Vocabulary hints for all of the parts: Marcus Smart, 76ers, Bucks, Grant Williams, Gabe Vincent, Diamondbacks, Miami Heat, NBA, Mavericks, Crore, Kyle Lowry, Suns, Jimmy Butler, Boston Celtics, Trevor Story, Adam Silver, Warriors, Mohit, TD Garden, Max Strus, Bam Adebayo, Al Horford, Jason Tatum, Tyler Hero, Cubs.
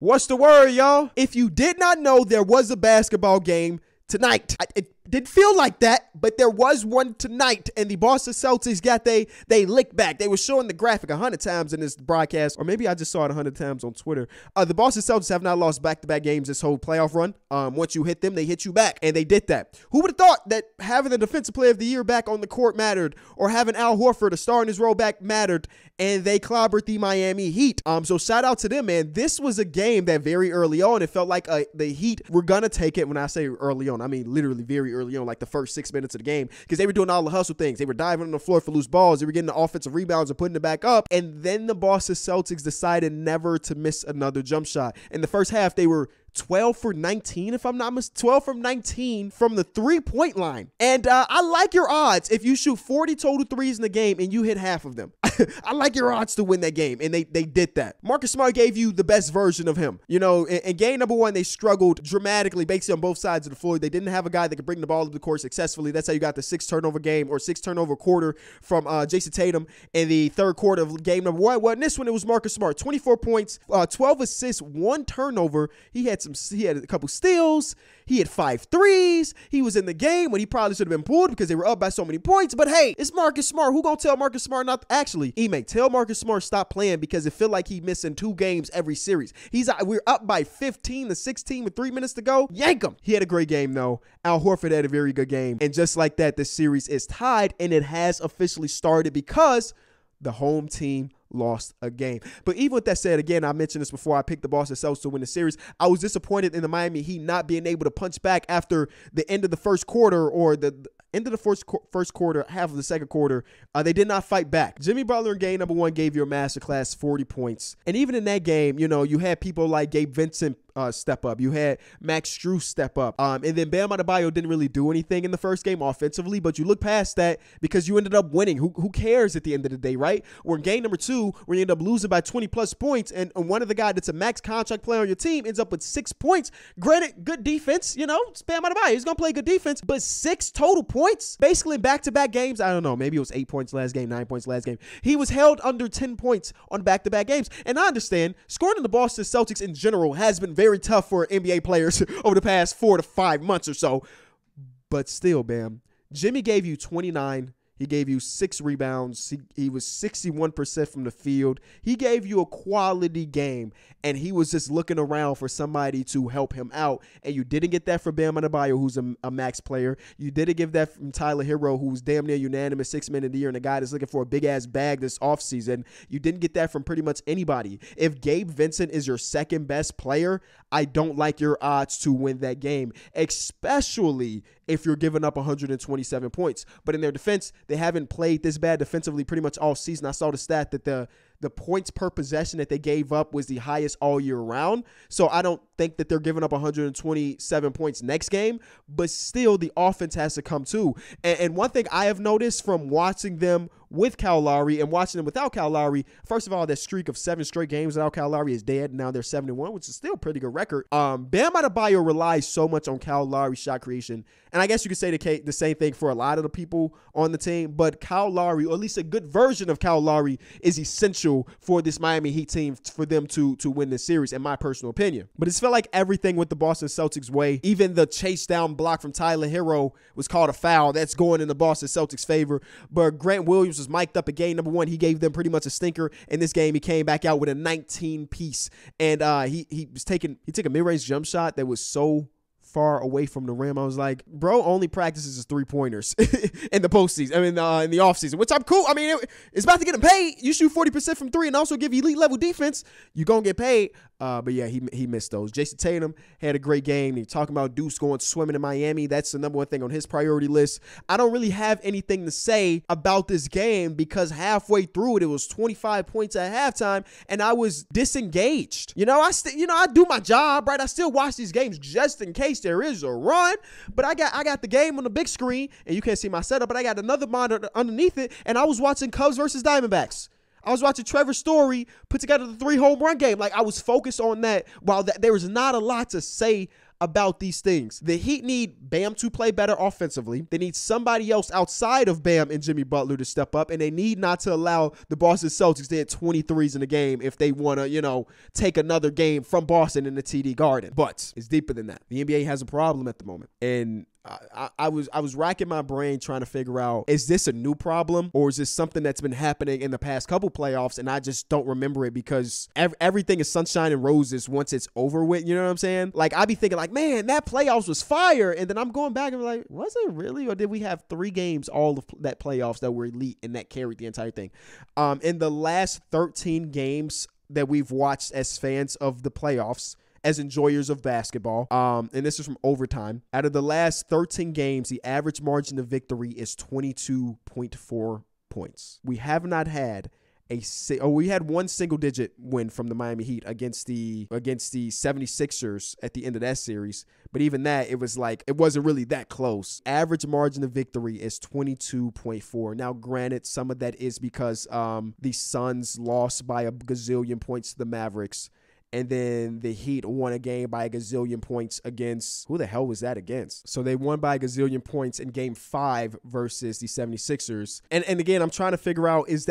What's the word, y'all? If you did not know, there was a basketball game tonight. It didn't feel like that, but there was one tonight, and the Boston Celtics got they licked back. They were showing the graphic 100 times in this broadcast, or maybe I just saw it 100 times on Twitter. The Boston Celtics have not lost back-to-back games this whole playoff run. Once you hit them, they hit you back, and they did that. Who would have thought that having the Defensive Player of the Year back on the court mattered, or having Al Horford, a star in his role, back mattered, and they clobbered the Miami Heat. So shout out to them, man. This was a game that very early on, it felt like the Heat were going to take it. When I say early on, I mean literally very early on, like the first 6 minutes of the game, because they were doing all the hustle things. They were diving on the floor for loose balls. They were getting the offensive rebounds and putting it back up. And then the Boston Celtics decided never to miss another jump shot. In the first half, they were 12 for 19, if I'm not mistaken, 12 from 19 from the three-point line. And I like your odds if you shoot 40 total threes in the game and you hit half of them. I like your odds to win that game, and they did that. Marcus Smart gave you the best version of him. You know, in game number one, they struggled dramatically, basically on both sides of the floor. They didn't have a guy that could bring the ball up the court successfully. That's how you got the six turnover quarter from Jason Tatum in the third quarter of game number one. Well, in this one, it was Marcus Smart, 24 points, 12 assists, 1 turnover. He had a couple steals. He had 5 threes. He was in the game when he probably should have been pulled because they were up by so many points. But hey, it's Marcus Smart. Who gonna tell Marcus Smart not? Actually, E-May, tell Marcus Smart stop playing because it feel like he missing 2 games every series. We're up by 15 to 16 with 3 minutes to go. Yank him. He had a great game though. Al Horford had a very good game, and just like that, this series is tied, and it has officially started because the home team lost a game. But even with that said, again, I mentioned this before, I picked the Boston Celtics to win the series. I was disappointed in the Miami Heat not being able to punch back after the end of the first quarter, or the end of the first quarter, half of the second quarter. They did not fight back. Jimmy Butler in game number one gave you a masterclass, 40 points. And even in that game, you know, you had people like Gabe Vincent step up. You had Max Strus step up. And then Bam Adebayo didn't really do anything in the first game offensively, but you look past that because you ended up winning. Who cares at the end of the day, right? Or in game number two, where you end up losing by 20-plus points, and one of the guys that's a max contract player on your team ends up with 6 points. Granted, good defense, you know, Bam Adebayo, he's going to play good defense, but 6 total points, basically in back-to-back games. I don't know, maybe it was 8 points last game, 9 points last game. He was held under 10 points on back-to-back games, and I understand scoring in the Boston Celtics in general has been very tough for NBA players over the past 4 to 5 months or so, but still, Bam. Jimmy gave you 29. He gave you 6 rebounds. He was 61% from the field. He gave you a quality game, and he was just looking around for somebody to help him out, and you didn't get that from Bam Adebayo, who's a max player. You didn't give that from Tyler Hero, who's damn near unanimous Sixth Man of the Year and a guy that's looking for a big-ass bag this offseason. You didn't get that from pretty much anybody. If Gabe Vincent is your second-best player, I don't like your odds to win that game, especially if you're giving up 127 points. But in their defense, they haven't played this bad defensively pretty much all season. I saw the stat that the points per possession that they gave up was the highest all year round. So I don't think that they're giving up 127 points next game, but still the offense has to come too. And one thing I have noticed from watching them with Kyle Lowry and watching them without Kyle Lowry, first of all, that streak of 7 straight games without Kyle Lowry is dead. Now they're 7-1, which is still a pretty good record. Bam Adebayo relies so much on Kyle Lowry's shot creation. And I guess you could say the same thing for a lot of the people on the team, but Kyle Lowry, or at least a good version of Kyle Lowry, is essential for this Miami Heat team for them to win this series, in my personal opinion. But it felt like everything with the Boston Celtics way. Even the chase down block from Tyler Hero was called a foul. That's going in the Boston Celtics' favor. But Grant Williams was mic'd up at game number one. He gave them pretty much a stinker. In this game, he came back out with a 19-piece, and he took a mid-range jump shot that was so far away from the rim. I was like, bro only practices his 3-pointers in the postseason. I mean, in the offseason, which I'm cool. I mean, it's about to get him paid. You shoot 40% from 3 and also give elite level defense, you're going to get paid. But yeah, he missed those. Jason Tatum had a great game. You're talking about Deuce going swimming in Miami. That's the number 1 thing on his priority list. I don't really have anything to say about this game because halfway through it, it was 25 points at halftime, and I was disengaged. You know, I do my job, right? I still watch these games just in case there is a run, but I got the game on the big screen, and you can't see my setup, but I got another monitor underneath it, and I was watching Cubs versus Diamondbacks. I was watching Trevor Story put together the 3 home run game. Like, I was focused on that, while there was not a lot to say about these things. The Heat need Bam to play better offensively. They need somebody else outside of Bam and Jimmy Butler to step up, and they need not to allow the Boston Celtics to hit 23s in the game if they want to, you know, take another game from Boston in the TD Garden. But it's deeper than that. The NBA has a problem at the moment, and I was racking my brain trying to figure out, is this a new problem or is this something that's been happening in the past couple playoffs and I just don't remember it because everything is sunshine and roses once it's over with, you know what I'm saying? Like, I be thinking like, man, that playoffs was fire, and then I'm going back and be like, was it really, or did we have 3 games all of that playoffs that were elite and that carried the entire thing? In the last 13 games that we've watched as fans of the playoffs, as enjoyers of basketball, and this is from Overtime, out of the last 13 games, the average margin of victory is 22.4 points. We have not had we had one single-digit win from the Miami Heat against the 76ers at the end of that series, but even that, it was like it wasn't really that close. Average margin of victory is 22.4. Now, granted, some of that is because the Suns lost by a gazillion points to the Mavericks, and then the Heat won a game by a gazillion points against, who the hell was that against? So they won by a gazillion points in game 5 versus the 76ers. And again, I'm trying to figure out, is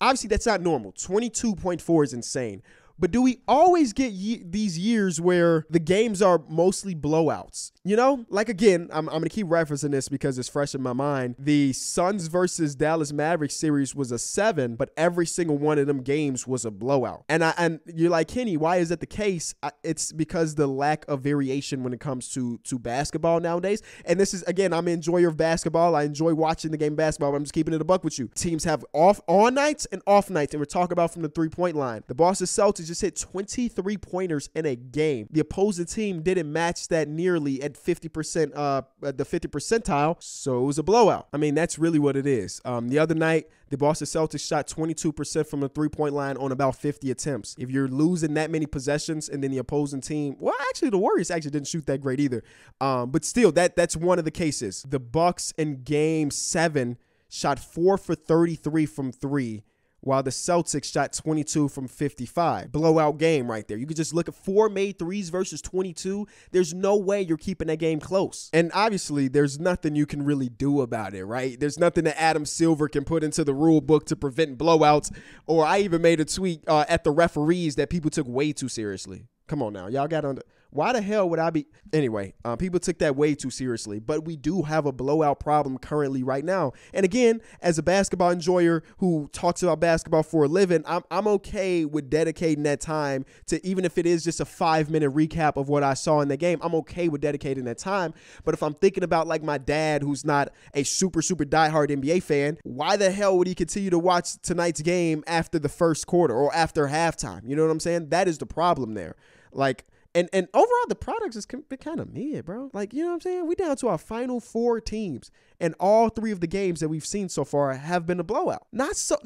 obviously that's not normal. 22.4 is insane. But do we always get these years where the games are mostly blowouts? You know, like, again, I'm going to keep referencing this because it's fresh in my mind. The Suns versus Dallas Mavericks series was a 7, but every single one of them games was a blowout. And you're like, Kenny, why is that the case? It's because the lack of variation when it comes to basketball nowadays. And this is, again, I'm an enjoyer of basketball. I enjoy watching the game of basketball, but I'm just keeping it a buck with you. Teams have off on nights and off nights, and we're talking about from the three-point line. The Boston Celtics just hit 23 pointers in a game. The opposing team didn't match that nearly at 50%, the 50th percentile, so it was a blowout. I mean, that's really what it is. The other night, the Boston Celtics shot 22% from the three-point line on about 50 attempts. If you're losing that many possessions and then the opposing team, well, actually, the Warriors actually didn't shoot that great either. But still, that's one of the cases. The Bucks in game 7 shot 4 for 33 from 3, while the Celtics shot 22 from 55. Blowout game right there. You could just look at 4 made threes versus 22. There's no way you're keeping that game close. And obviously, there's nothing you can really do about it, right? There's nothing that Adam Silver can put into the rule book to prevent blowouts. Or I even made a tweet at the referees that people took way too seriously. Come on now. Y'all got on. Why the hell would I be? Anyway, people took that way too seriously, but we do have a blowout problem currently right now. And again, as a basketball enjoyer who talks about basketball for a living, I'm okay with dedicating that time to, even if it is just a 5-minute recap of what I saw in the game, I'm okay with dedicating that time. But if I'm thinking about like my dad, who's not a super, super diehard NBA fan, why the hell would he continue to watch tonight's game after the first quarter or after halftime? You know what I'm saying? That is the problem there. Like, And overall, the product has been kind of mid, bro. Like, you know what I'm saying? We're down to our final 4 teams, and all 3 of the games that we've seen so far have been a blowout. Not so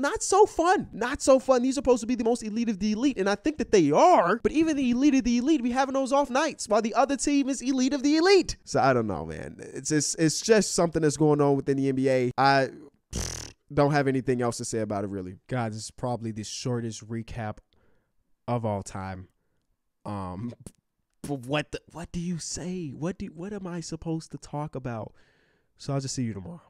fun. Not so fun. These are supposed to be the most elite of the elite, and I think that they are. But even the elite of the elite, we having those off nights while the other team is elite of the elite. So I don't know, man. It's just something that's going on within the NBA. I don't have anything else to say about it, really. God, this is probably the shortest recap of all time. But what do you say? What am I supposed to talk about? So I'll just see you tomorrow.